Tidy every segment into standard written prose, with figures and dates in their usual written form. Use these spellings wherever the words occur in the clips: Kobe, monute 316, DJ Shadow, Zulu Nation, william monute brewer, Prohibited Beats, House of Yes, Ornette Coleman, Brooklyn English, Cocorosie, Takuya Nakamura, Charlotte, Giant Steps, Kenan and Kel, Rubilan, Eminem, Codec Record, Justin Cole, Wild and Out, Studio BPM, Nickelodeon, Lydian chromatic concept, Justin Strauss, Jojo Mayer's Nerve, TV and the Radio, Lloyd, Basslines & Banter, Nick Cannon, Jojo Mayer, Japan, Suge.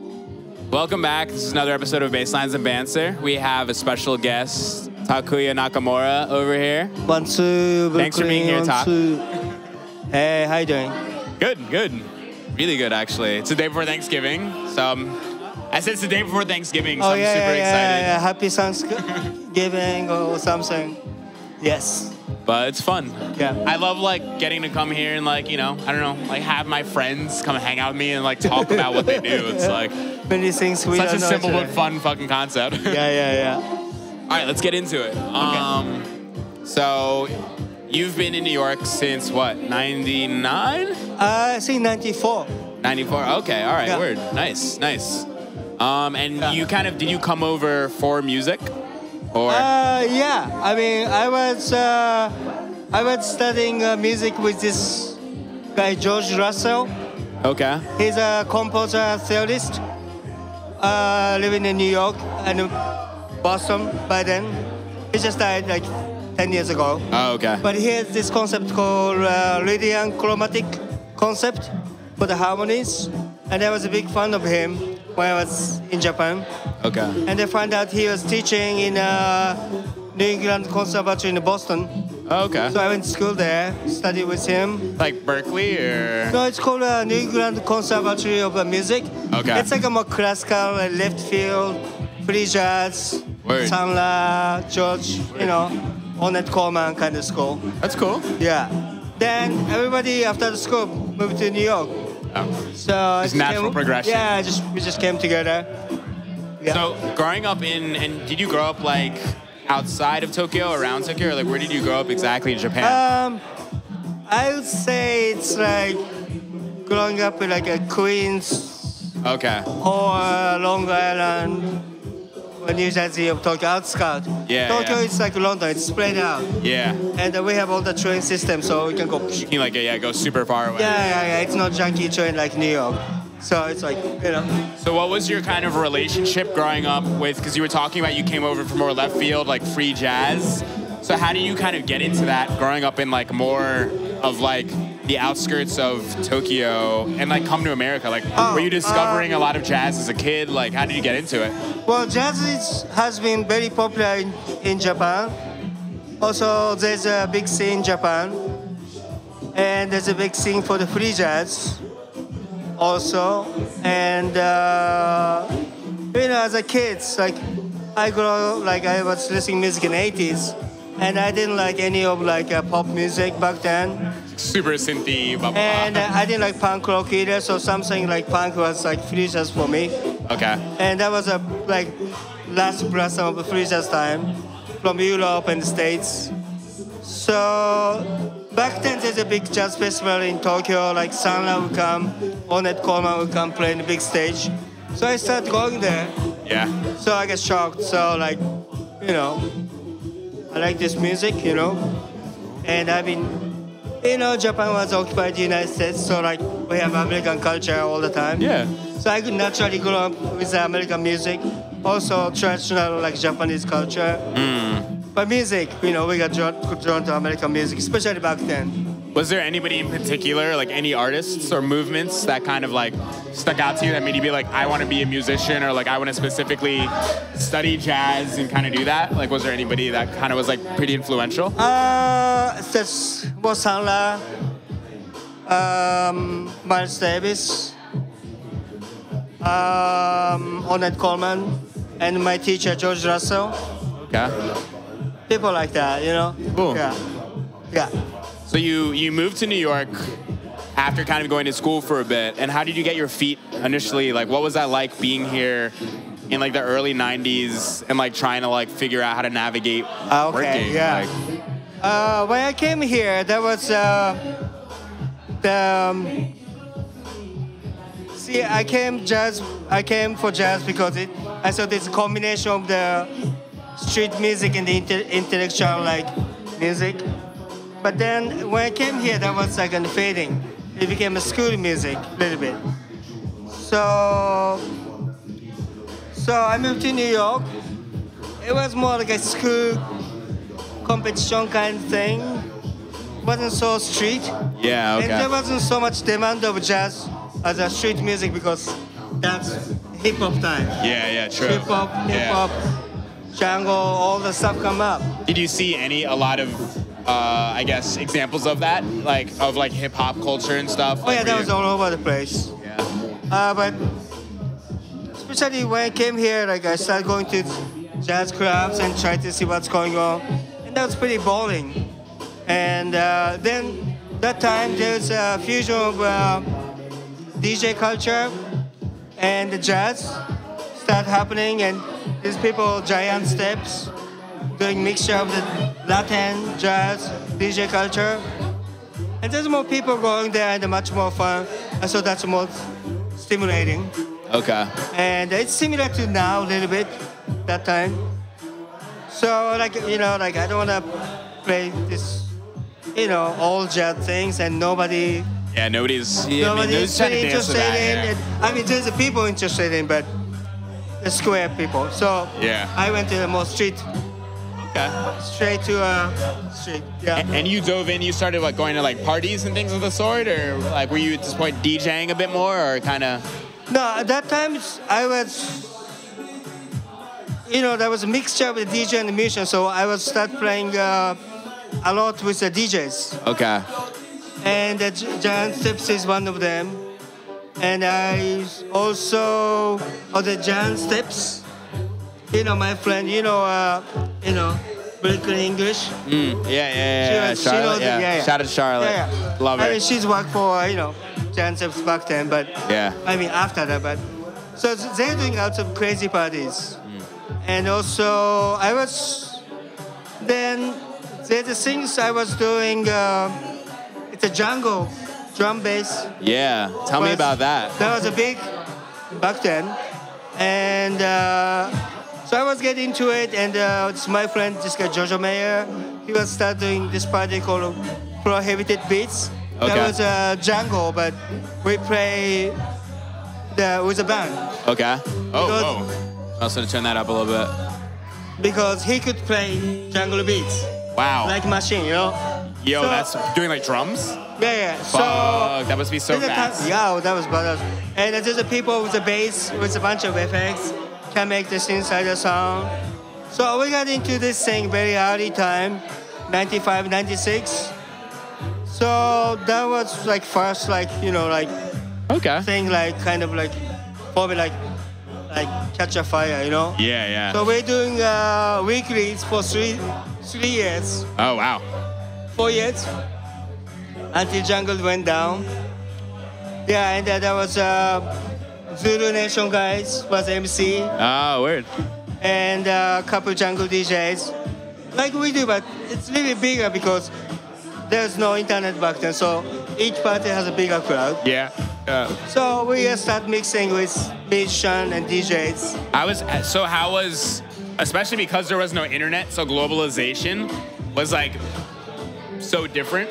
right. Welcome back. This is another episode of Basslines and Banter. We have a special guest, Takuya Nakamura, over here. Thanks for being here, Tak. Hey, how you doing? Good, good. Really good, actually. It's the day before Thanksgiving, so I said it's the day before Thanksgiving, so I'm super excited. Happy Thanksgiving or something. Yes. But it's fun. Yeah. I love like getting to come here and like, you know, I don't know, like have my friends come hang out with me and like talk about what they do. It's like many things we such a simple but fun fucking concept. Yeah, yeah, yeah. All right, let's get into it. Okay. So you've been in New York since what, 99? I think 94. 94. Okay. All right. Yeah. Word. Nice. Nice. And you kind of, did you come over for music? Or? Yeah, I mean, I was studying music with this guy, George Russell. Okay. He's a composer theorist, living in New York and Boston by then. He just died like 10 years ago. Oh, okay. But he has this concept called Lydian chromatic concept for the harmonies. And I was a big fan of him when I was in Japan. Okay. And I found out he was teaching in New England Conservatory in Boston. Oh, okay. So I went to school there, studied with him. Like Berkeley or? No, it's called New England Conservatory of Music. Okay. It's like a more classical, left field, free jazz, Sun Ra, George, you know, Ornette Coleman kind of school. That's cool. Yeah. Then everybody after the school moved to New York. Oh. So it's natural progression. Yeah, we just came together. Yeah. So growing up in, and did you grow up like outside of Tokyo, around Tokyo, or like where did you grow up exactly in Japan? I would say it's like growing up in like a Queens, okay, or Long Island, New Jersey of Tokyo, outskirts. Yeah, Tokyo is like London, it's spread out. Yeah. And we have all the train system, so we can go. You can like go super far away. Yeah, yeah, yeah. It's not junky train like New York. So it's like, you know. So what was your kind of relationship growing up with, because you were talking about you came over from more left field, like free jazz. So how do you kind of get into that growing up in like more of like the outskirts of Tokyo and like come to America? Like were you discovering a lot of jazz as a kid? Like how did you get into it? Well, jazz has been very popular in Japan. Also, there's a big scene in Japan. And there's a big scene for the free jazz. Also, and you know, as a kid, like I grew up, like I was listening music in the 80s, and I didn't like any of like pop music back then. Super synthy, blah, blah, and blah. I didn't like punk rock either, so something like punk was like free jazz for me. Okay. And that was a like last blossom of the free jazz time from Europe and the States. So. Back then, there's a big jazz festival in Tokyo, like Sun Ra would come, Ornette Coleman would come play in the big stage. So I started going there. Yeah. So I got shocked. So like, you know, I like this music, you know. And I mean, you know, Japan was occupied the United States, so like we have American culture all the time. Yeah. So I could naturally grow up with American music, also traditional like Japanese culture. Mm. But music, you know, we got drawn to American music, especially back then. Was there anybody in particular, like any artists or movements that kind of like stuck out to you that made you be like, I want to be a musician, or like I want to specifically study jazz and kind of do that? Like, was there anybody that kind of was like pretty influential? That's Bo Sala, Miles Davis, Ornette Coleman, and my teacher, George Russell. Okay. People like that, you know? Cool. Yeah. Yeah. So you moved to New York after kind of going to school for a bit, and how did you get your feet initially? Like, what was that like being here in like the early 90s and like trying to like figure out how to navigate working? Yeah. Like, when I came here, there was see, I came for jazz because I thought it's a combination of the street music and the intellectual like music. But then when I came here, that was like fading. It became a school music a little bit. So I moved to New York. It was more like a school competition kind of thing. Wasn't so street. Yeah, okay. And there wasn't so much demand of jazz as a street music because that's hip hop time. Yeah, yeah, true. Hip hop, hip hop, Django, all the stuff come up. Did you see a lot of examples of that, like hip hop culture and stuff? Oh yeah, that was all over the place. Yeah. But especially when I came here, like I started going to jazz clubs and tried to see what's going on, and that was pretty boring. And then that time there's a fusion of DJ culture and the jazz start happening, and these people, Giant Steps, doing mixture of the Latin, jazz, DJ culture. And there's more people going there and much more fun. And so that's more stimulating. Okay. And it's similar to now a little bit, that time. So like, you know, like I don't want to play this, you know, all jazz things and nobody... Yeah, nobody's really interested in it. I mean, there's the people interested in, but the square people. So yeah. I went to the more street. Okay. Straight to street. Yeah. And you dove in. You started like going to like parties and things of the sort, or like were you at this point DJing a bit more, or kind of? No, at that time I was. You know, there was a mixture with the DJ and the musician, so I was start playing a lot with the DJs. Okay. And the Giant Steps is one of them. And I also, the Giant Steps, you know, my friend, you know, Brooklyn English. Mm. Yeah. Charlotte, yeah. Shout out to Charlotte. Yeah. Love her. I mean, she's worked for, you know, Giant Steps back then, but, yeah. I mean, after that, but. So they're doing lots of crazy parties. Mm. And also, I was, then, there's the things I was doing, it's a jungle. Drum bass. Yeah, tell me about that. That was a big back then, and so I was getting into it. And it's my friend, this guy Jojo Mayer. He was starting this party called Prohibited Beats. Okay. That was a jungle, but we play with a band. Okay. Oh. I was gonna turn that up a little bit. Because he could play jungle beats. Wow. Like machine, you know. Yo, so, that's doing like drums. Yeah. Fuck, so that must be so fast. Yeah, that was badass. And there's the people with the bass, with a bunch of effects, can make the synthesizer sound. So we got into this thing very early time, 95, 96. So that was like first, like, you know, like thing, like kind of like probably like catch a fire, you know? Yeah, yeah. So we're doing weeklies for three years. Oh wow. 4 years. Until jungle went down. Yeah, and there was Zulu Nation guys was MC. Ah, word. And a couple jungle DJs, like we do, but it's really bigger because there's no internet back then, so each party has a bigger crowd. Yeah. So we start mixing with musicians and DJs. So how was, especially because there was no internet, so globalization was like so different.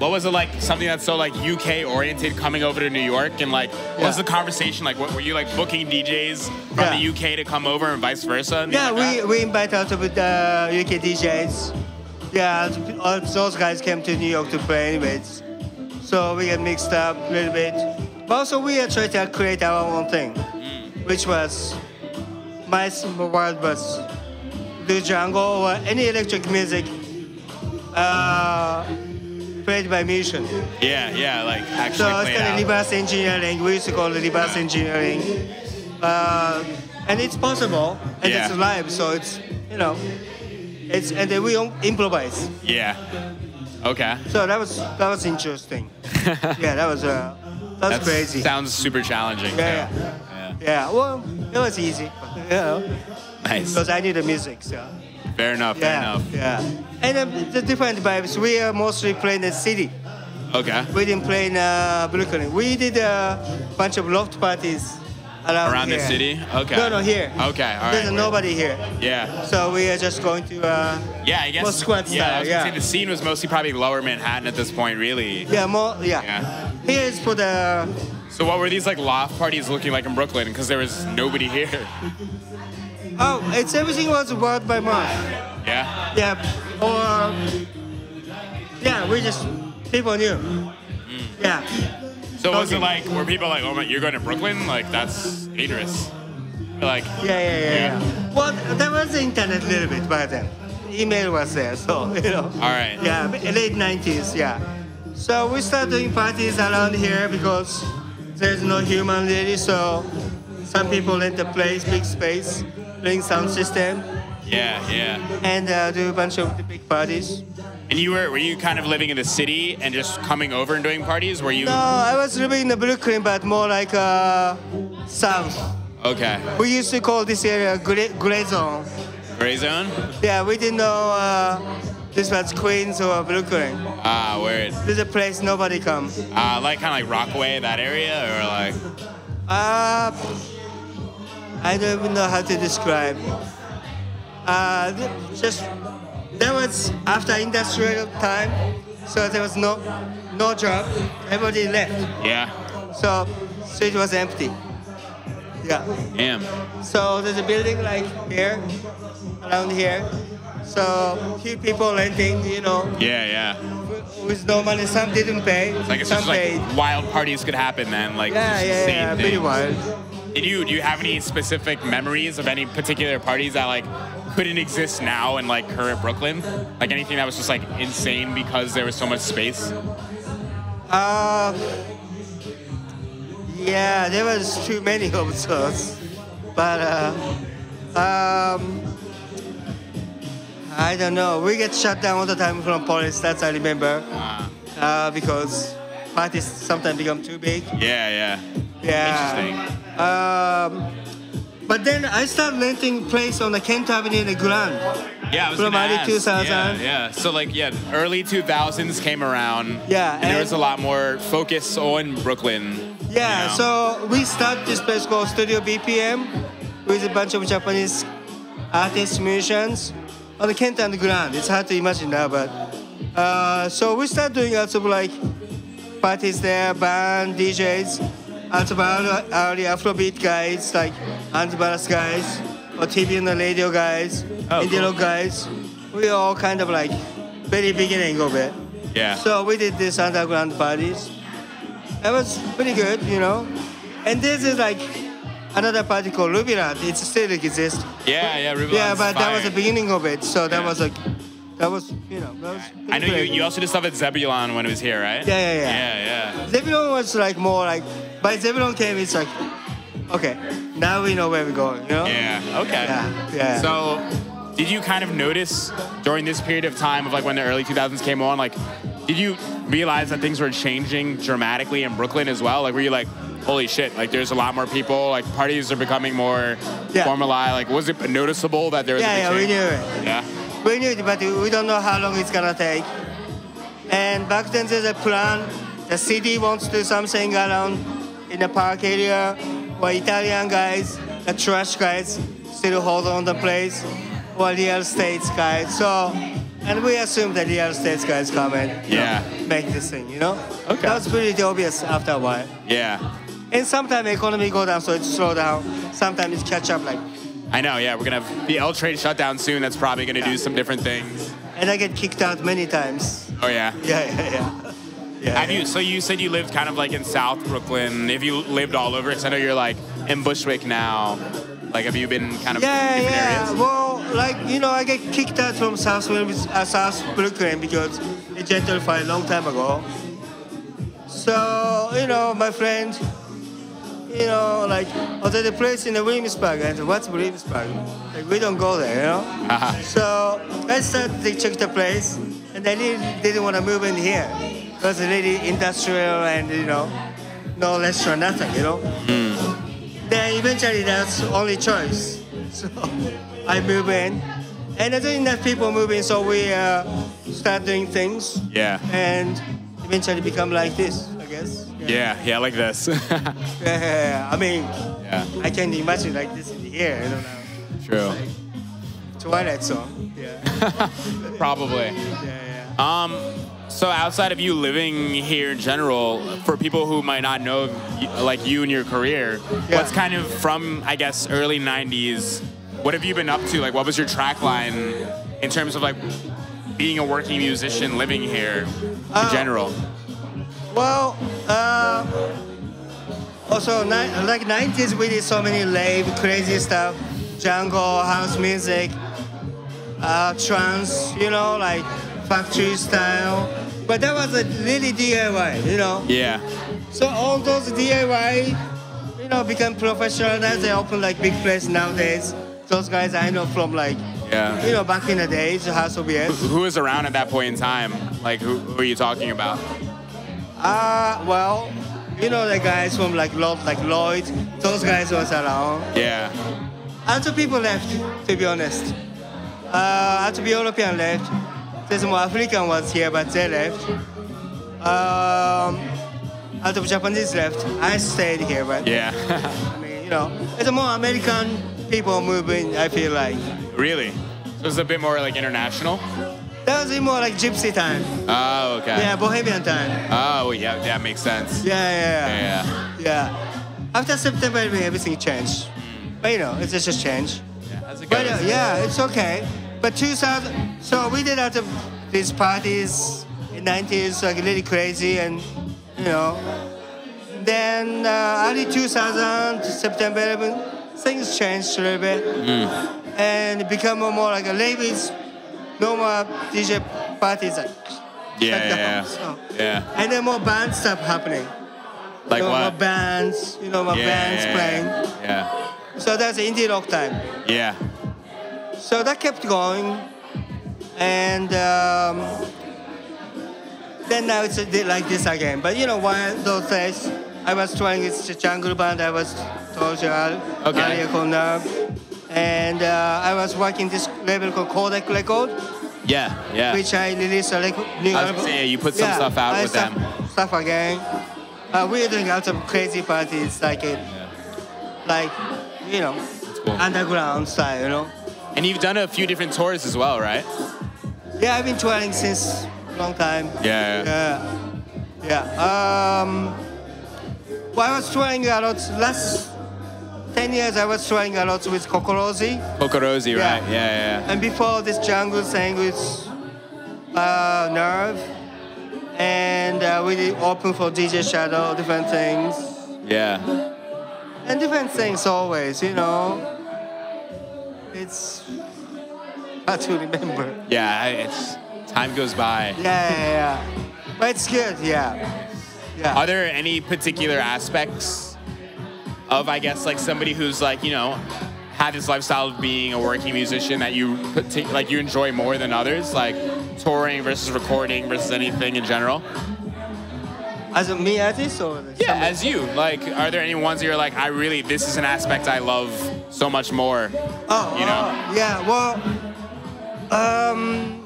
What was it like, something that's so like UK oriented coming over to New York, and like what was the conversation like? What were you like booking DJs from the UK to come over and vice versa? Yeah, like we invite out of the UK DJs. Yeah, those guys came to New York to play anyways. So we get mixed up a little bit. But also we are trying to create our own thing, which was my word was do Django or any electric music. Played by musicians. Yeah, like actually. So it's kind of reverse engineering. We used to call it reverse engineering. And it's possible, and it's live, so it's, you know, it's, and then we improvise. Yeah. Okay. So that was interesting. Yeah, that was crazy. Sounds super challenging. Yeah. Well, it was easy. You know, nice. Because I knew the music, so. Fair enough. Yeah. And the different vibes, we are mostly playing in the city. Okay. We didn't play in Brooklyn. We did a bunch of loft parties around here. Around the city? Okay. No, here. Okay, all right. There's nobody here. Yeah. So we are just going to... I guess... More squad style, I was gonna say the scene was mostly probably lower Manhattan at this point, really. Yeah, more... Yeah. Here is for the... So what were these like loft parties looking like in Brooklyn? Because there was nobody here. Oh, it's everything was word by mouth. Yeah? Yeah. Or, yeah, we just, people knew. Yeah. So was it like, were people like, oh my, you're going to Brooklyn? Like, that's dangerous. Like, yeah. Well, there was the internet a little bit by then. Email was there, so, you know. All right. Yeah, late 90s, yeah. So we started doing parties around here because there's no human really, so some people rent a place, big space, playing sound system. Yeah. And do a bunch of big parties. And you were you kind of living in the city and just coming over and doing parties? Were you? No, I was living in Brooklyn, but more like south. Okay. We used to call this area gray zone. Gray zone? Yeah, we didn't know this was Queens or Brooklyn. Ah, weird. This is a place nobody comes. Like kind of like Rockaway, that area, or like? I don't even know how to describe. Just that was after industrial time, so there was no job. Everybody left. Yeah. So street was empty. Yeah. Damn. So there's a building like here, around here. So few people renting, you know. Yeah. With no money, some didn't pay. It's like it's some just paid. Like wild parties could happen then, like yeah, pretty wild. Do you have any specific memories of any particular parties that like couldn't exist now in like current Brooklyn? Like anything that was just like insane because there was so much space? Yeah, there was too many of those. But I don't know. We get shut down all the time from police. That's I remember. Because parties sometimes become too big. Yeah. Interesting. But then I started renting place on the Kent Avenue in the Grand. Yeah, I was from early 2000. Yeah. So like, early 2000s came around. Yeah, and there was a lot more focus on Brooklyn. Yeah, so we started this place called Studio BPM with a bunch of Japanese artists, musicians on the Kent and the Grand. It's hard to imagine now, but so we started doing lots of like parties there, band, DJs. About early Afrobeat guys, like Antibalas guys, or TV and the Radio guys, Indie guys. We all kind of like very beginning of it. Yeah. So we did these underground parties. It was pretty good, you know. And this is like another party called Rubilan. It still exists. Yeah, Rubilan. Yeah, but that was the beginning of it. So that was like, I know you also did stuff at Zebulon when it was here, right? Yeah. Zebulon was like more like. But Zebulon came, it's like, okay, now we know where we're going, you know? Yeah, okay. So did you kind of notice during this period of time of like when the early 2000s came on, like, did you realize that things were changing dramatically in Brooklyn as well? Like, were you like, holy shit, like there's a lot more people, like parties are becoming more formalized. Like, was it noticeable that there was a big change? Yeah, we knew it. We knew it, but we don't know how long it's gonna take. And back then there's a plan, the city wants to do something around in the park area, where Italian guys, the trash guys, still hold on the place, or real estate guys. So, and we assume that real estate guys come and make this thing, you know? Okay. That was pretty obvious after a while. Yeah. And sometimes the economy goes down, so it slows down. Sometimes it catch up like... I know, yeah, we're gonna have the L train shut down soon. That's probably gonna do some different things. And I get kicked out many times. Oh, yeah? Yeah. So you said you lived kind of like in South Brooklyn. Have you lived all over? Because I know you're like in Bushwick now. Like, have you been kind of in different areas? Well, like, you know, I get kicked out from South Brooklyn because it gentrified a long time ago. So, you know, my friend, you know, like, there's a place in the Williamsburg. I said, what's Williamsburg? Like, we don't go there, you know? So I started to check the place, and I really didn't want to move in here. It was really industrial and, you know, no restaurant, nothing, you know? Then eventually that's the only choice. So I move in. And I think that people move in, so we start doing things. Yeah. And eventually become like this, I guess. Yeah, like this. I mean, I can't imagine like this in here, I don't know. True. Like Twilight Zone. Yeah. Probably. Yeah. So outside of you living here in general, for people who might not know like you and your career, what's kind of from, I guess, early 90s, what have you been up to? Like, what was your track line in terms of like being a working musician living here in general? Well, Also, like 90s, we did so many rave, crazy stuff, jungle, house music, trance, you know, like factory style. But that was a really DIY, you know? Yeah. So all those DIY, you know, become professional. Now they open like big places nowadays. Those guys I know from like, yeah, you know, back in the days, House of Yes. Who was around at that point in time? Like, who are you talking about? Well, you know, the guys from like Lloyd, those guys was around. Yeah. Other people left, to be honest. Other European left. There's more African ones here, but they left. Out of Japanese left. I stayed here, but yeah. I mean, you know, there's more American people moving, I feel like. Really? So it's a bit more like international? That was more like gypsy time. Oh, okay. Yeah, Bohemian time. Oh, yeah, that makes sense. Yeah. After September, everything changed. But you know, it's just a change. Yeah, how's it going? But yeah, it's okay. But 2000, so we did out of these parties in the 90s, like really crazy, and you know. Then early 2000, September 11, things changed a little bit, and it became more like a ladies. No more DJ parties. Yeah. And then more band stuff happening. Like what? More bands, you know, more bands playing. Yeah. So that's indie rock time. Yeah. So that kept going, and then now it's like this again. But you know, one of those days, I was trying this jungle band I was told you earlier, and I was working this label called Codec Record. Yeah. Which I released a new album. Yeah, you put some stuff out with them. Stuff again. We were doing lots of crazy parties, like like, you know, cool. Underground style, you know. And you've done a few different tours as well, right? Yeah, I've been touring since a long time. Yeah. Well, I was touring a lot. Last 10 years, I was touring a lot with Cocorosie. Cocorosie, right? Yeah. And before this jungle thing with Nerve, and we did open for DJ Shadow, different things. Yeah. And different things always, you know. It's hard to remember. Yeah, it's time goes by. Yeah. But it's good, yeah. Are there any particular aspects of, I guess, like somebody who's like, you know, had this lifestyle of being a working musician that you like you enjoy more than others, like touring versus recording versus anything in general? As a me artist or somebody? Yeah, as you. Like, are there any ones that you're like, this is an aspect I love so much more? Oh, you know? Yeah, well,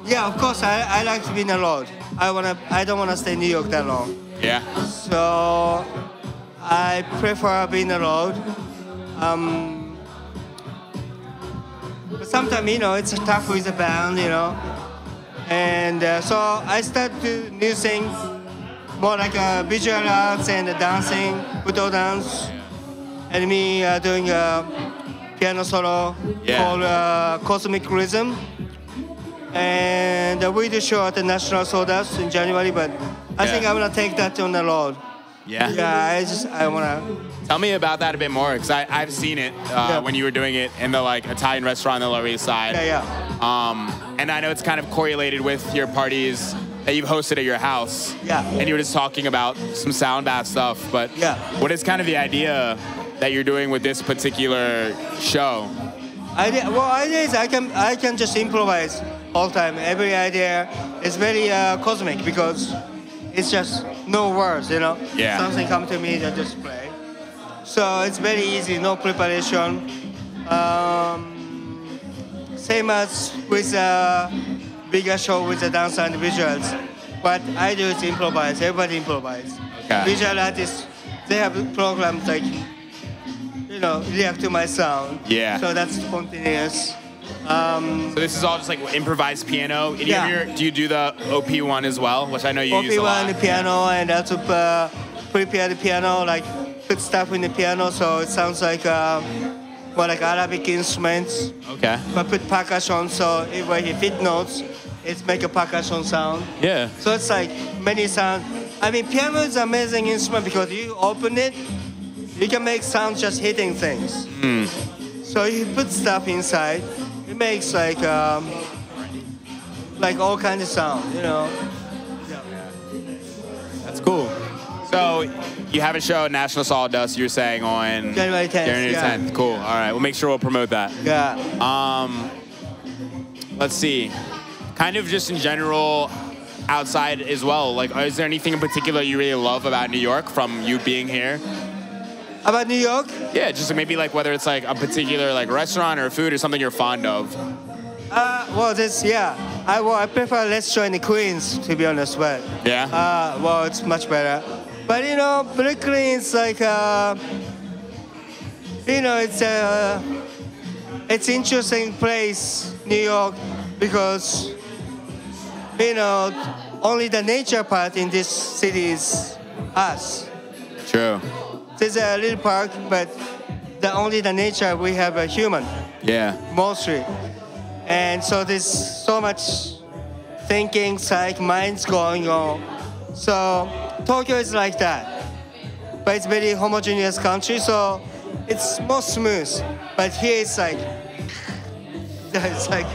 yeah, of course, I like to be in a lot. I don't want to stay in New York that long. Yeah. So I prefer being a lot. Sometimes, you know, it's tough with a band, you know. And so I start to do new things. More like visual arts and dancing, budo dance, and me doing a piano solo called Cosmic Rhythm. And we do show at the National Sawdust in January, but I think I'm gonna take that on the road. Yeah. Yeah, I wanna. Tell me about that a bit more, because I've seen it when you were doing it in the like Italian restaurant on the Lower East Side. Yeah. And I know it's kind of correlated with your parties that you've hosted at your house. Yeah. And you were just talking about some sound bath stuff, but what is kind of the idea that you're doing with this particular show? Idea is I can just improvise all the time. Every idea is very cosmic because it's just no words, you know? Yeah. Something comes to me, I just play. So it's very easy, no preparation. Same as with bigger show with the dancer and the visuals. What I do is improvise. Everybody improvises. Okay. Visual artists, they have programs like, you know, react to my sound. Yeah. So that's spontaneous. So this is all just like improvised piano. Do you do the OP1 as well, which I know you use a lot? OP1, the piano, and also prepare the piano, like put stuff in the piano so it sounds like more like Arabic instruments. Okay. But put percussion, so if he hit notes, it's make a percussion sound. Yeah. So it's like many sounds. I mean, piano is an amazing instrument because you open it, you can make sounds just hitting things. Mm. So you put stuff inside, it makes like all kinds of sound, you know. Yeah. That's cool. So you have a show at National Sawdust, you were saying, on January 10th. January 10th. Yeah. Cool. All right. We'll make sure we'll promote that. Yeah. Let's see. Kind of just in general, outside as well, like, is there anything in particular you really love about New York from you being here? About New York? Yeah, just maybe like whether it's like a particular like restaurant or food or something you're fond of. Well, this, yeah. I prefer a restaurant in Queens, to be honest, but. Yeah? Well, it's much better. But, you know, Brooklyn is like, you know, it's an interesting place, New York, because, you know, only the nature part in this city is us. True. There's a little park, but only the nature we have a human. Yeah. Mostly. And so there's so much thinking, psych, minds going on. So Tokyo is like that. But it's very homogeneous country, so it's more smooth. But here it's like, it's like,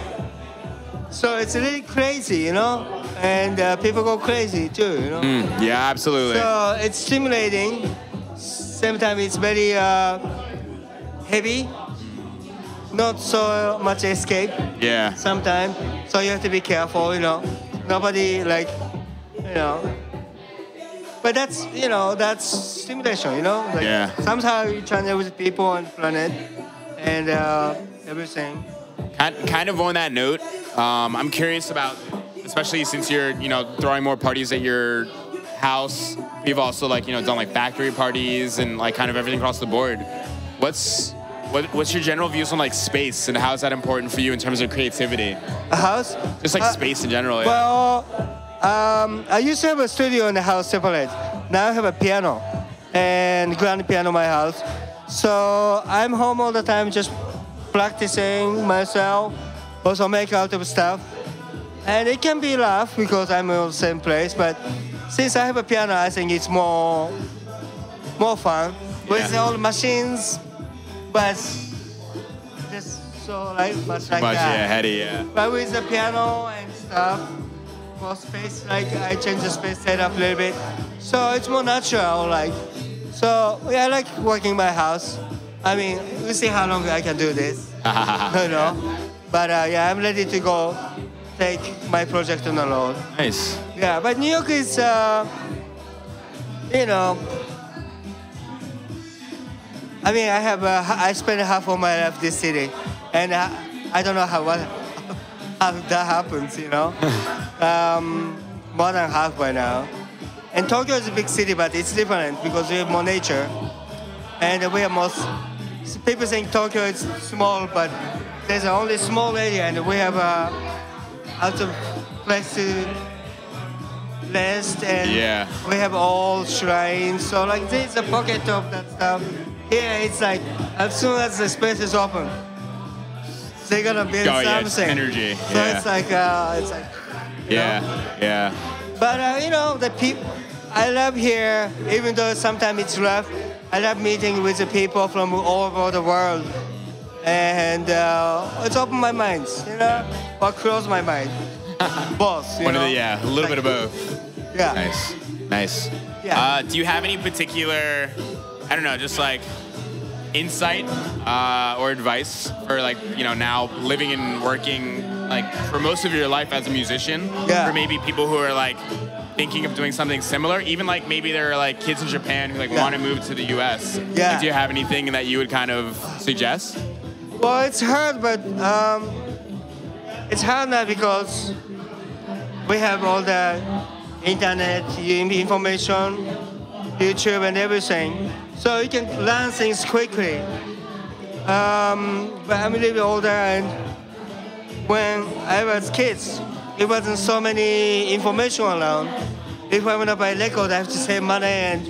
so it's really crazy, you know? And people go crazy too, you know? Mm, yeah, absolutely. So it's stimulating. Same time, it's very heavy. Not so much escape. Yeah. Sometimes. So you have to be careful, you know? Nobody, like, you know. But that's, you know, that's stimulation, you know? Like, yeah. Somehow you transit with people on the planet and everything. Kind of on that note, I'm curious about, especially since you're, you know, throwing more parties at your house. We've also, like, you know, done like factory parties and like kind of everything across the board. What's your general views on like space and how is that important for you in terms of creativity? A house? Just like space in general. Well, I used to have a studio in the house separate. Now I have a piano and grand piano in my house. So I'm home all the time just practicing myself. Also make out of stuff. And it can be rough because I'm in the same place, but since I have a piano, I think it's more fun. With all the machines, but just so like much like that. Yeah, heady, yeah. But with the piano and stuff, for space, like I change the space setup a little bit. So it's more natural, like. So yeah, I like working in my house. I mean, we'll see how long I can do this, you know. But yeah, I'm ready to go take my project on the road. Nice. Yeah, but New York is, you know, I mean, I spent half of my life this city, and I don't know how that happens, you know. More than half by now. And Tokyo is a big city, but it's different because we have more nature, and we have more. People think Tokyo is small, but there's only a small area, and we have a lot of place to rest, and yeah. We have all shrines. So like there's a pocket of that stuff. Here it's like as soon as the space is open, they're gonna build something. Yeah, energy. So yeah. it's like. Yeah, know? Yeah. But you know the people. I love here, even though sometimes it's rough. I love meeting with the people from all over the world. And it's opened my mind, you know, or closed my mind, both. You know? Yeah, a little bit of both. Yeah. Nice, nice. Yeah. Do you have any particular, I don't know, just like insight or advice for like, you know, now living and working like for most of your life as a musician, for maybe people who are like thinking of doing something similar, even like maybe there are like kids in Japan who like want to move to the U.S. Yeah. Like, do you have anything that you would kind of suggest? Well, it's hard, but it's hard now because we have all the internet, information, YouTube and everything. So you can learn things quickly. But I'm a little bit older, and when I was kids, it wasn't so many information around. If I want to buy a record, I have to save money and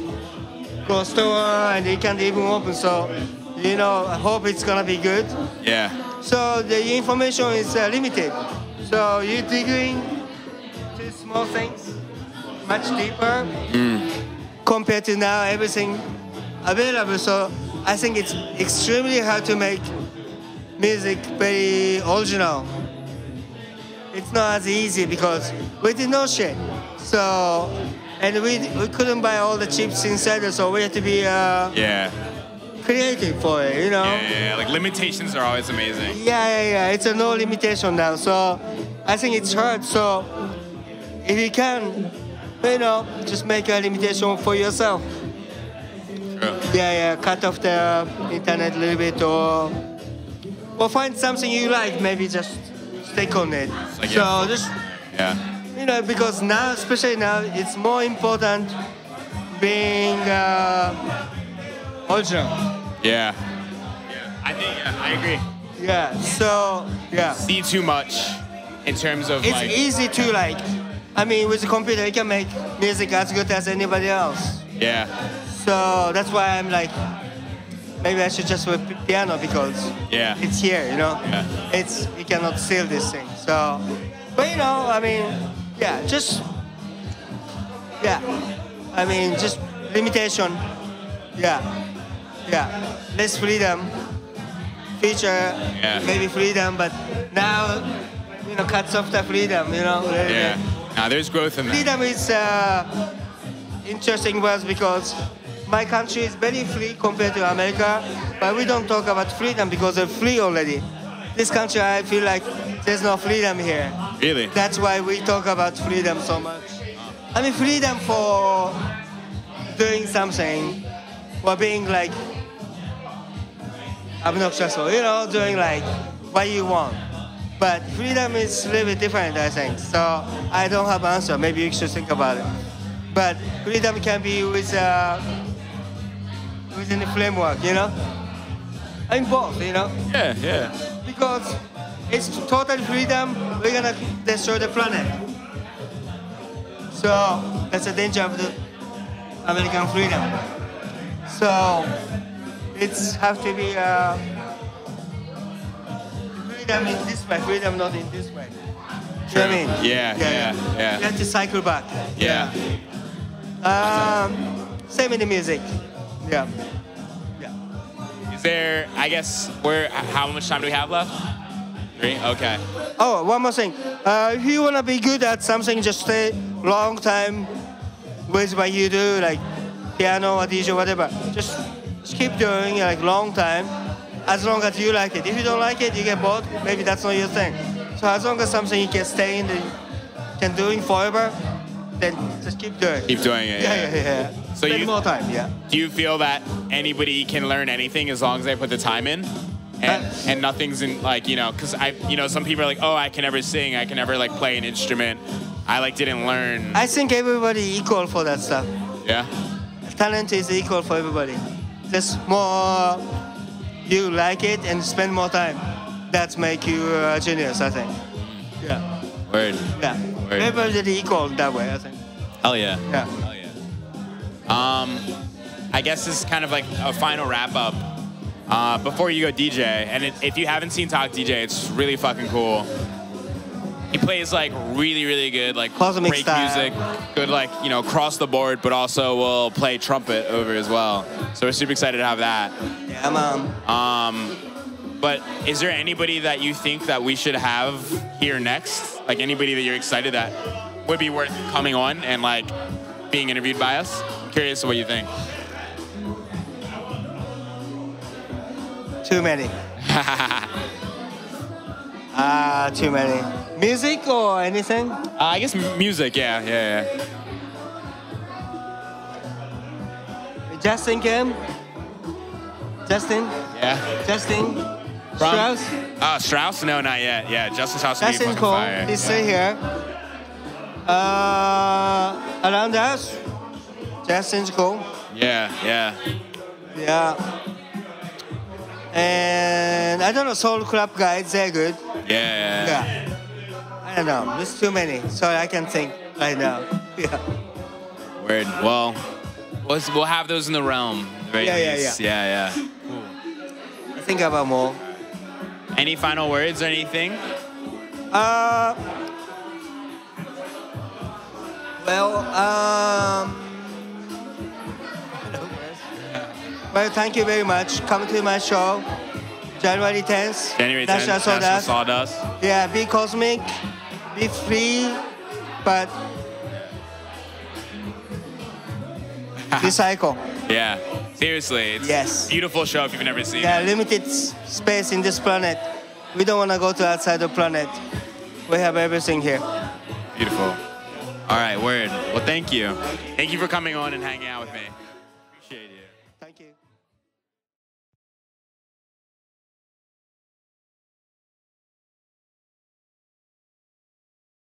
go to the store, and it can't even open. So, you know, I hope it's gonna be good. Yeah. So the information is limited. So you're digging to small things, much deeper compared to now everything available. So I think it's extremely hard to make music very original. It's not as easy because we did no shit. So, and we couldn't buy all the chips inside, so we had to be creative for it, you know? Yeah, like limitations are always amazing. Yeah, it's a no limitation now. So I think it's hard. So if you can, you know, just make a limitation for yourself. True. Yeah, cut off the internet a little bit or find something you like, maybe just stick on it. Like, so you know, because now, especially now, it's more important being original. Yeah, I think, I agree. Yeah, so, yeah. See too much in terms of it's like... It's easy to like, I mean, with the computer, you can make music as good as anybody else. Yeah. So that's why I'm like, maybe I should just play piano because it's here, you know? Yeah. It's, you cannot steal this thing, so. But you know, I mean, just limitation. Less freedom. Maybe freedom, but now, you know, cuts off the freedom, you know? Yeah, now there's growth in that. Freedom is interesting words because my country is very free compared to America, but we don't talk about freedom because they're free already. This country, I feel like there's no freedom here. Really? That's why we talk about freedom so much. I mean, freedom for doing something, for being like obnoxious, or, you know, doing like what you want. But freedom is a little bit different, I think. So I don't have an answer. Maybe you should think about it. But freedom can be within the framework, you know? I'm both, you know? Yeah. Because it's total freedom, we're gonna destroy the planet. So that's the danger of the American freedom. So it's have to be freedom in this way, freedom not in this way. True. You know what I mean? Yeah. You have to cycle back. Same in the music. Yeah. Is there, I guess, how much time do we have left? 3? Okay. Oh, one more thing. If you want to be good at something, just stay long time with what you do, like piano or DJ, whatever. Just keep doing it, like long time, as long as you like it. If you don't like it, you get bored, maybe that's not your thing. So as long as something you can stay in, can do it forever, then just keep doing it. Keep doing it. Yeah. So spend more time, Do you feel that anybody can learn anything as long as they put the time in? And nothing's in, like, you know, because some people are like, oh, I can never sing, I can never like play an instrument, I like didn't learn. I think everybody equal for that stuff. Yeah. Talent is equal for everybody. Just more you like it and spend more time. That make you a genius, I think. Yeah. Word. Yeah. Word. Everybody equal that way, I think. Hell yeah. Yeah. Hell yeah. I guess this is kind of like a final wrap up. Before you go DJ, and if you haven't seen Talk DJ, it's really fucking cool. He plays like really, really good, like cosmic break style. Music, good, like, you know, cross the board, but also will play trumpet over as well. So we're super excited to have that. Yeah, but is there anybody that you think that we should have here next? Like anybody that you're excited that would be worth coming on and like being interviewed by us? I'm curious what you think. Too many. Too many. Music or anything? I guess music, yeah. Justin came. Justin? Yeah. Justin? Strauss? Strauss? No, not yet. Yeah, Justin Strauss. Justin Cole, he's still here. Around us? Justin Cole. Yeah. And I don't know, Soul Club guys, they're good. Yeah. I don't know, there's too many. Sorry, I can't think right now. Word. Well, we'll have those in the realm. Right? Yeah. Cool. I think about more. Any final words or anything? Well, well, thank you very much. Come to my show, January 10th. January 10th, National Sawdust. Yeah, be cosmic, be free, but recycle. Yeah, seriously. It's a beautiful show if you've never seen it. Yeah, limited space in this planet. We don't want to go to outside the planet. We have everything here. Beautiful. All right, word. Well, thank you. Thank you for coming on and hanging out with me. Appreciate you. Thank you.